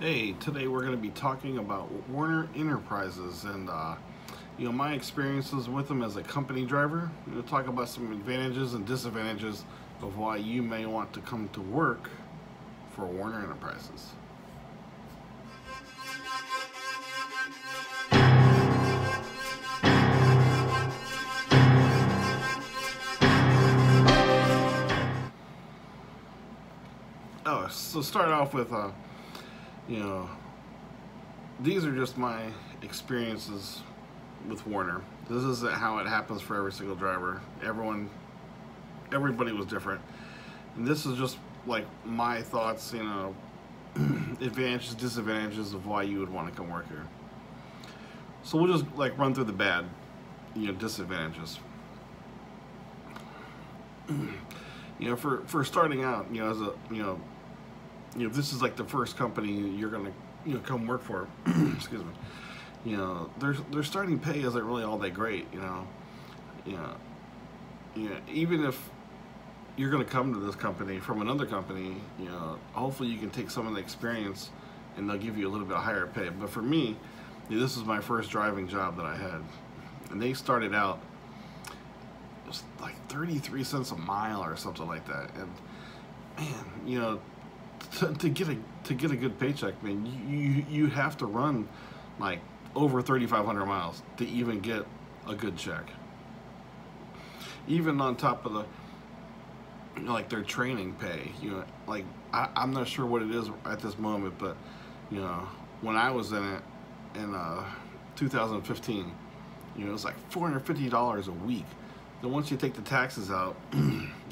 Hey, today we're going to be talking about Werner Enterprises and my experiences with them as a company driver. We'll talk about some advantages and disadvantages of why you may want to come to work for Werner Enterprises. Oh, so start off with these are just my experiences with Werner. This isn't how it happens for every single driver. Everybody was different. And this is just like my thoughts, advantages, disadvantages of why you would want to come work here. So we'll just like run through the bad, disadvantages. For starting out, if this is like the first company you're gonna come work for, excuse me, their starting pay isn't really all that great, even if you're gonna come to this company from another company, hopefully you can take some of the experience and they'll give you a little bit higher pay. But for me, this was my first driving job that I had, and they started out just like 33 cents a mile or something like that, and man, To get a good paycheck, man, you have to run like over 3,500 miles to even get a good check. Even on top of the their training pay, I'm not sure what it is at this moment, but when I was in it in 2015, it was like $450 a week. Then once you take the taxes out,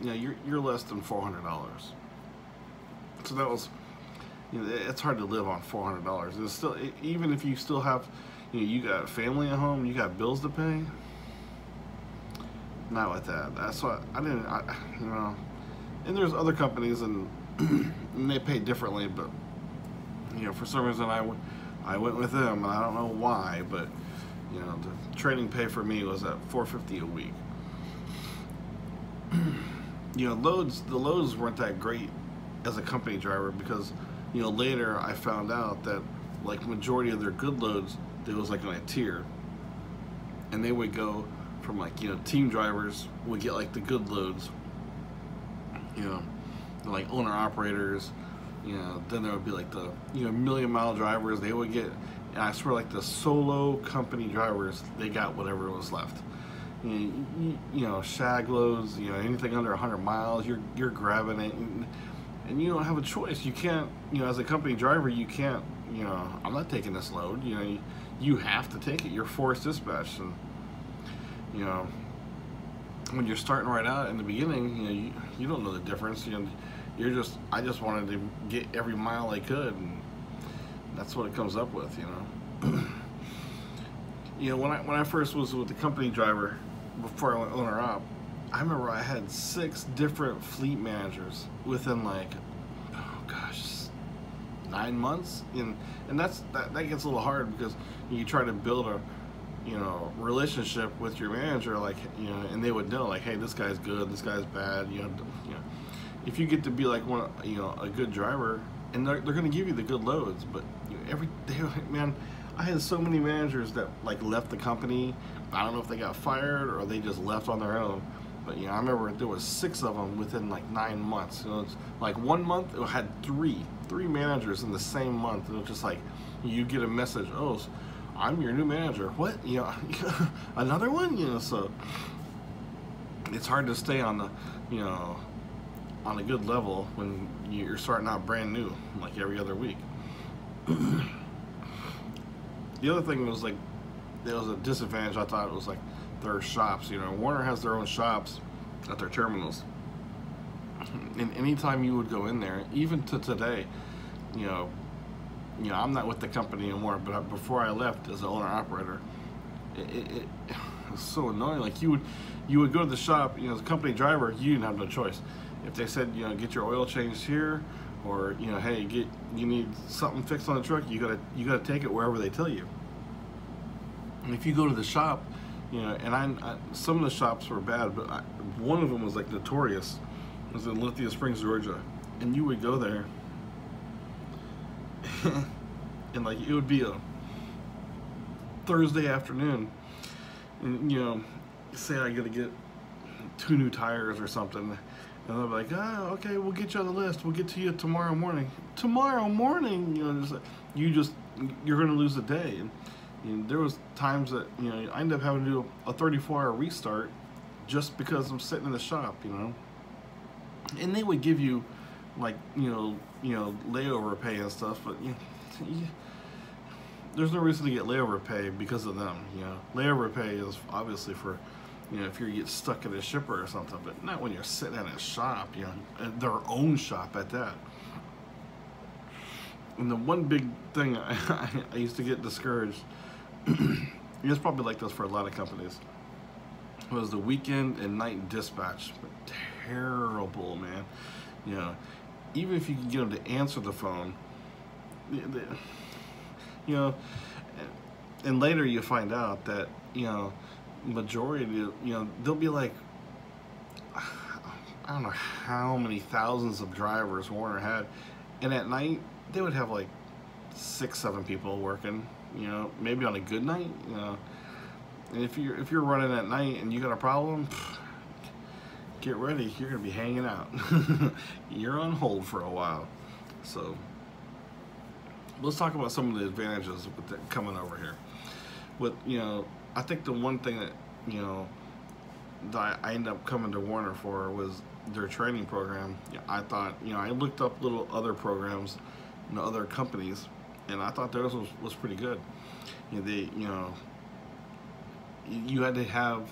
you're less than $400. So that was, it's hard to live on $400. It's still, even if you still have, you got family at home, you got bills to pay. Not with that. That's why I didn't, and there's other companies and they pay differently, but for some reason I went with them, and I don't know why, but the training pay for me was at $450 a week. The loads weren't that great as a company driver, because later I found out that like majority of their good loads, it was like on a tier, and they would go from like team drivers would get like the good loads, like owner operators, then there would be like the million-mile drivers, they would get, and I swear like the solo company drivers, they got whatever was left. Shag loads, anything under 100 miles, you're grabbing it. And you don't have a choice. You can't, as a company driver, you can't, I'm not taking this load. You have to take it. You're forced dispatched. And, when you're starting right out in the beginning, you don't know the difference. You're just, I just wanted to get every mile I could. And that's what it comes up with, when I first was with the company driver, before I went owner op, I remember I had 6 different fleet managers within like, 9 months, and that gets a little hard, because you try to build a relationship with your manager, like and they would know like, hey, this guy's good, this guy's bad, if you get to be like one, a good driver, and they're gonna give you the good loads, but every day, man, I had so many managers that like left the company. I don't know if they got fired or they just left on their own. But I remember there was 6 of them within like 9 months. It's like 1 month, it had three managers in the same month. It was just like, you get a message, oh, I'm your new manager. What? Another one? So it's hhard to stay on the, on a good level when you're starting out brand new, like every other week. The other thing was like, there was a disadvantage, I thought it was like, their shops, Werner has their own shops at their terminals, and anytime you would go in there, even to today, I'm not with the company anymore, but before I left as an owner operator, it was so annoying. Like you would go to the shop, as a company driver, you didn't have no choice. If they said, get your oil changed here, or hey, you need something fixed on the truck, you gotta take it wherever they tell you. And if you go to the shop, and I some of the shops were bad, but one of them was like notorious. It was in Lithia Springs, Georgia, and you would go there, and like it would be a Thursday afternoon, and you know, say I gotta get 2 new tires or something, and they'll be like, oh, okay, we'll get you on the list, we'll get to you tomorrow morning. Tomorrow morning, you know, just, you're gonna lose a day. And there was times that, you know, I end up having to do a 34-hour restart just because I'm sitting in the shop, you know. And they would give you, like, you know, layover pay and stuff, but you know, there's no reason to get layover pay because of them, you know. Layover pay is obviously for, you know, if you get stuck in a shipper or something, but not when you're sitting in a shop, you know, at their own shop at that. And the one big thing I used to get discouraged, it's probably like this for a lot of companies, was the weekend and night dispatch. Terrible, man. You know, even if you can get them to answer the phone, you know, and later you find out that, you know, majority, you know, they'll be like, I don't know how many thousands of drivers Warner had, and at night they would have like 6-7 people working, you know, maybe on a good night, you know. And if you're running at night and you got a problem, get ready, you're gonna be hanging out. You're on hold for a while. So let's talk about some of the advantages with that coming over here. With, you know, I think the one thing that, you know, that I ended up coming to Werner for was their training program. I thought, you know, I looked up little other programs, you know, other companies, and I thought theirs was pretty good. You know, you had to have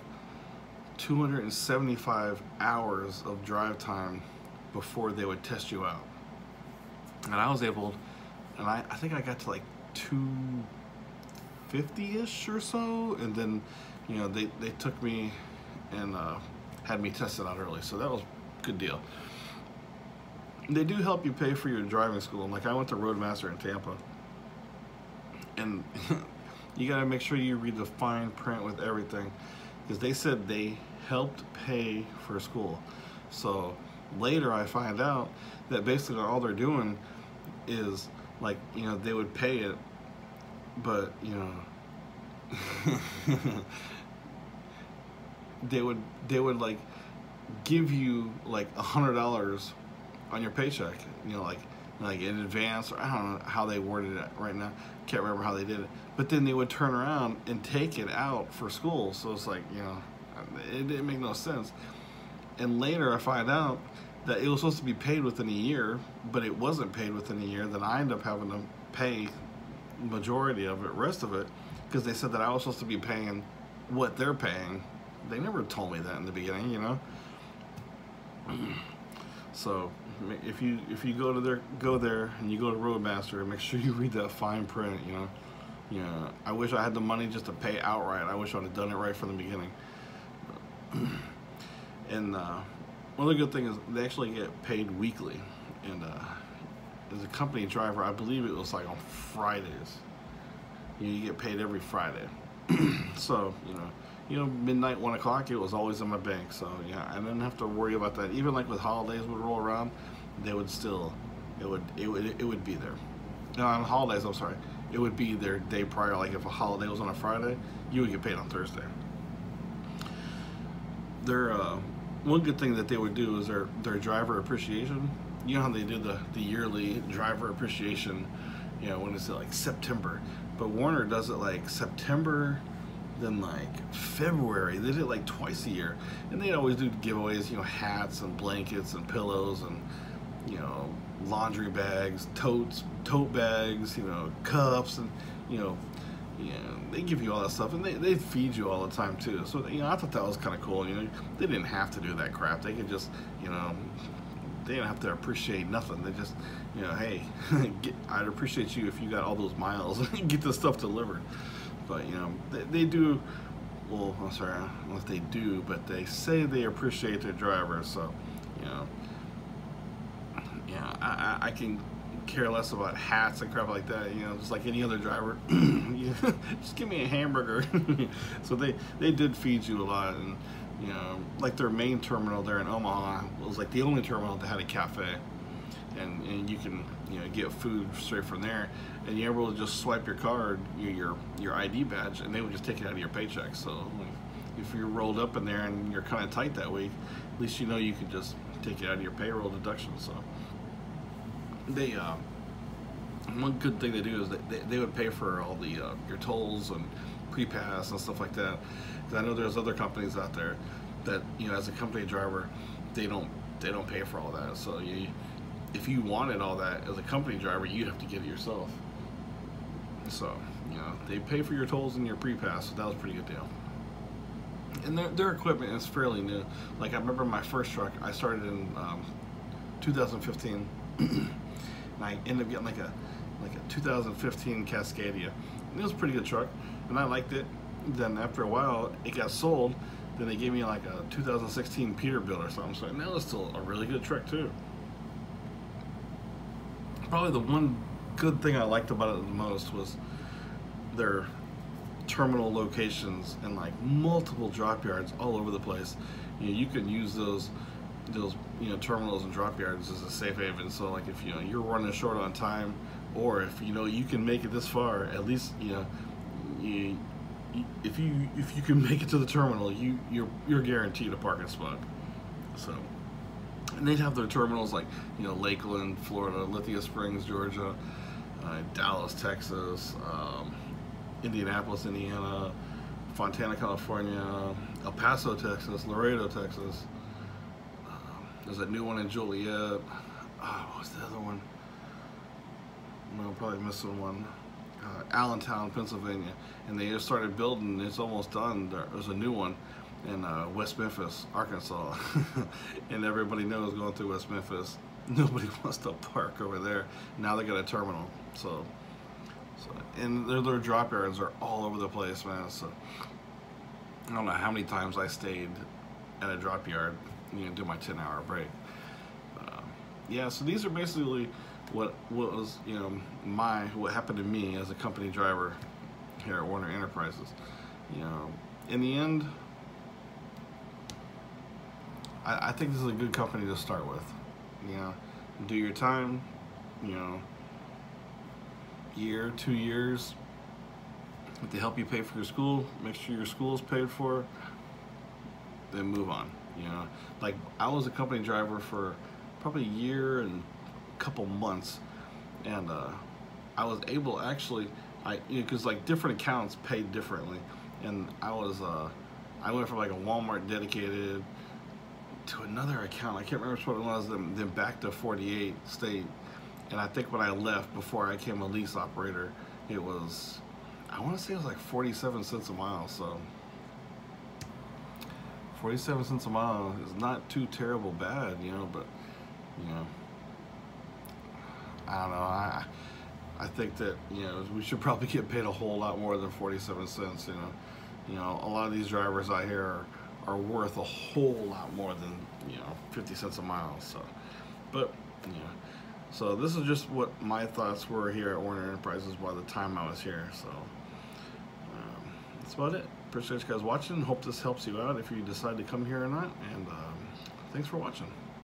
275 hours of drive time before they would test you out. And I was able, and I think I got to like 250-ish or so, and then, you know, they took me and had me tested out early, so that was a good deal. They do help you pay for your driving school. Like, I went to Roadmaster in Tampa, and you gotta make sure you read the fine print with everything, because they said they helped pay for school. So later I find out that basically all they're doing is, like, you know, they would pay it, but, you know, they would like give you like $100 on your paycheck, you know, like in advance, or I don't know how they worded it right now, can't remember how they did it, but then they would turn around and take it out for school. So it's like, you know, it didn't make no sense. And later I find out that it was supposed to be paid within a year, but it wasn't paid within a year. Then I end up having to pay the majority of it, rest of it, because they said that I was supposed to be paying what they're paying. They never told me that in the beginning, you know. So if you go there and you go to Roadmaster, make sure you read that fine print, you know. Yeah, you know, I wish I had the money just to pay outright. I wish I would have done it right from the beginning. And one of the good things is they actually get paid weekly. And as a company driver, I believe it was like on Fridays. You get paid every Friday. So, you know, midnight, 1 o'clock, it was always in my bank. So yeah, I didn't have to worry about that. Even like with holidays would roll around, they would still, it would be there. No, on holidays, I'm sorry, it would be their day prior. Like if a holiday was on a Friday, you would get paid on Thursday. Their one good thing that they would do is their driver appreciation. You know how they do the yearly driver appreciation, you know, when it's like September, but Werner does it like September, then like February. They did it like twice a year, and they always do giveaways, you know, hats and blankets and pillows and, you know, laundry bags, tote bags, you know, cups, and you know, they give you all that stuff, and they feed you all the time too. So, you know, I thought that was kind of cool. You know, they didn't have to do that crap. They could just, you know, they didn't have to appreciate nothing. They just, you know, hey, I'd appreciate you if you got all those miles and get this stuff delivered. But, you know, they do, well, I'm sorry, I don't know if they do, but they say they appreciate their drivers. So, you know, yeah, I can care less about hats and crap like that, you know, just like any other driver. Just give me a hamburger. So they did feed you a lot. And, you know, like their main terminal there in Omaha was like the only terminal that had a cafe. and you can get food straight from there, and you're able to just swipe your card, your ID badge, and they would just take it out of your paycheck. So if you're rolled up in there and you're kind of tight that week, at least you can just take it out of your payroll deduction. So they one good thing they do is that they would pay for all the your tolls and pre-pass and stuff like that. Because I know there's other companies out there that as a company driver, they don't pay for all that. So if you wanted all that as a company driver, you have to get it yourself. So they pay for your tolls and your pre-pass, so that was a pretty good deal. And their equipment is fairly new. Like I remember my first truck, I started in 2015, and I ended up getting like a 2015 Cascadia. And it was a pretty good truck, and I liked it. Then after a while, it got sold. Then they gave me like a 2016 Peterbilt or something. So that was still a really good truck too. Probably the one good thing I liked about it the most was their terminal locations and like multiple drop yards all over the place. You can use those terminals and drop yards as a safe haven. So like if you're running short on time, or if you can make it this far, at least if you can make it to the terminal, you're guaranteed a parking spot. So, and they'd have their terminals like Lakeland, Florida, Lithia Springs, Georgia, Dallas, Texas, Indianapolis, Indiana, Fontana, California, El Paso, Texas, Laredo, Texas. There's a new one in Joliet. Oh, what was the other one? I'm probably missing one. Allentown, Pennsylvania. And they just started building, it's almost done. There's a new one in West Memphis, Arkansas. And everybody knows going through West Memphis, nobody wants to park over there. Now they got a terminal. And their drop yards are all over the place, man. So I don't know how many times I stayed at a drop yard, do my 10-hour break. Yeah, so these are basically what was what happened to me as a company driver here at Werner Enterprises. In the end, I think this is a good company to start with. Do your time, year, 2 years. If they help you pay for your school, make sure your school is paid for, then move on. Like I was a company driver for probably a year and a couple months, and I was able actually, because like different accounts paid differently, and I was I went from like a Walmart dedicated to another account, I can't remember which one it was, then back to 48 state. And I think when I left, before I became a lease operator, it was, I want to say it was like 47 cents a mile. So 47 cents a mile is not too terrible bad, but, I don't know. I think that, we should probably get paid a whole lot more than 47 cents, a lot of these drivers out here are worth a whole lot more than, 50 cents a mile. So, but, so this is just what my thoughts were here at Werner Enterprises by the time I was here. So that's about it. Appreciate you guys watching. Hope this helps you out if you decide to come here or not. And thanks for watching.